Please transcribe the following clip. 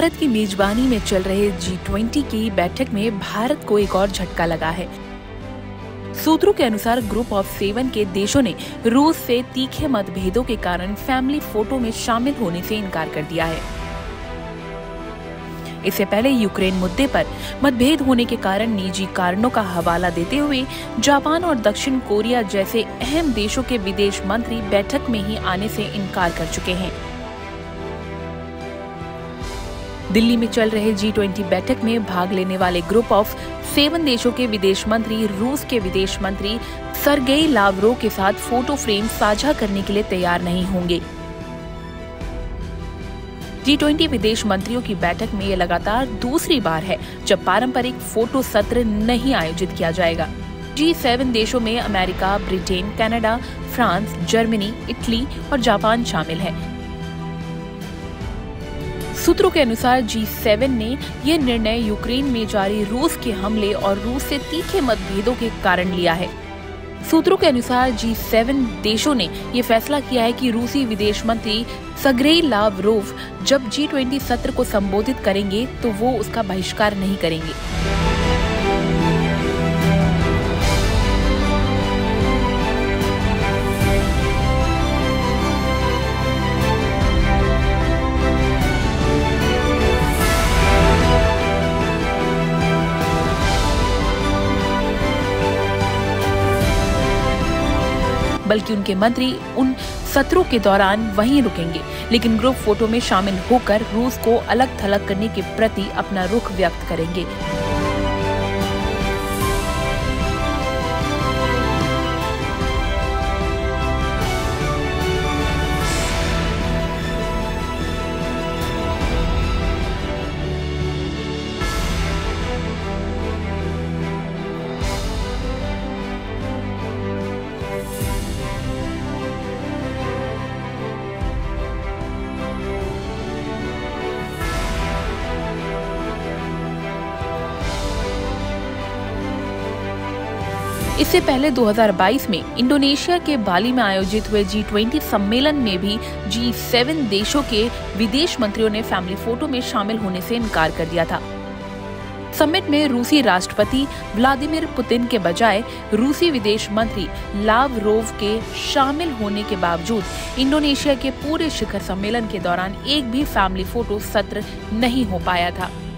भारत की मेजबानी में चल रहे G20 की बैठक में भारत को एक और झटका लगा है। सूत्रों के अनुसार ग्रुप ऑफ 7 के देशों ने रूस से तीखे मतभेदों के कारण फैमिली फोटो में शामिल होने से इनकार कर दिया है। इससे पहले यूक्रेन मुद्दे पर मतभेद होने के कारण निजी कारणों का हवाला देते हुए जापान और दक्षिण कोरिया जैसे अहम देशों के विदेश मंत्री बैठक में ही आने से इनकार कर चुके हैं। दिल्ली में चल रहे G20 बैठक में भाग लेने वाले ग्रुप ऑफ 7 देशों के विदेश मंत्री रूस के विदेश मंत्री सर्गेई लावरोव के साथ फोटो फ्रेम साझा करने के लिए तैयार नहीं होंगे। G20 विदेश मंत्रियों की बैठक में ये लगातार दूसरी बार है जब पारंपरिक फोटो सत्र नहीं आयोजित किया जाएगा। G7 देशों में America, Britain, Canada, France, Germany, Italy और जापान शामिल है। सूत्रों के अनुसार G7 ने यह निर्णय यूक्रेन में जारी रूस के हमले और रूस से तीखे मतभेदों के कारण लिया है। सूत्रों के अनुसार G7 देशों ने ये फैसला किया है कि रूसी विदेश मंत्री सर्गेई लावरोव जब G20 सत्र को संबोधित करेंगे तो वो उसका बहिष्कार नहीं करेंगे। बल्कि उनके मंत्री उन सत्रों के दौरान वहीं रुकेंगे, लेकिन ग्रुप फोटो में शामिल होकर रूस को अलग थलग करने के प्रति अपना रुख व्यक्त करेंगे। इससे पहले 2022 में इंडोनेशिया के बाली में आयोजित हुए G20 सम्मेलन में भी G7 देशों के विदेश मंत्रियों ने फैमिली फोटो में शामिल होने से इनकार कर दिया था। समिट में रूसी राष्ट्रपति व्लादिमीर पुतिन के बजाय रूसी विदेश मंत्री लावरोव के शामिल होने के बावजूद इंडोनेशिया के पूरे शिखर सम्मेलन के दौरान एक भी फैमिली फोटो सत्र नहीं हो पाया था।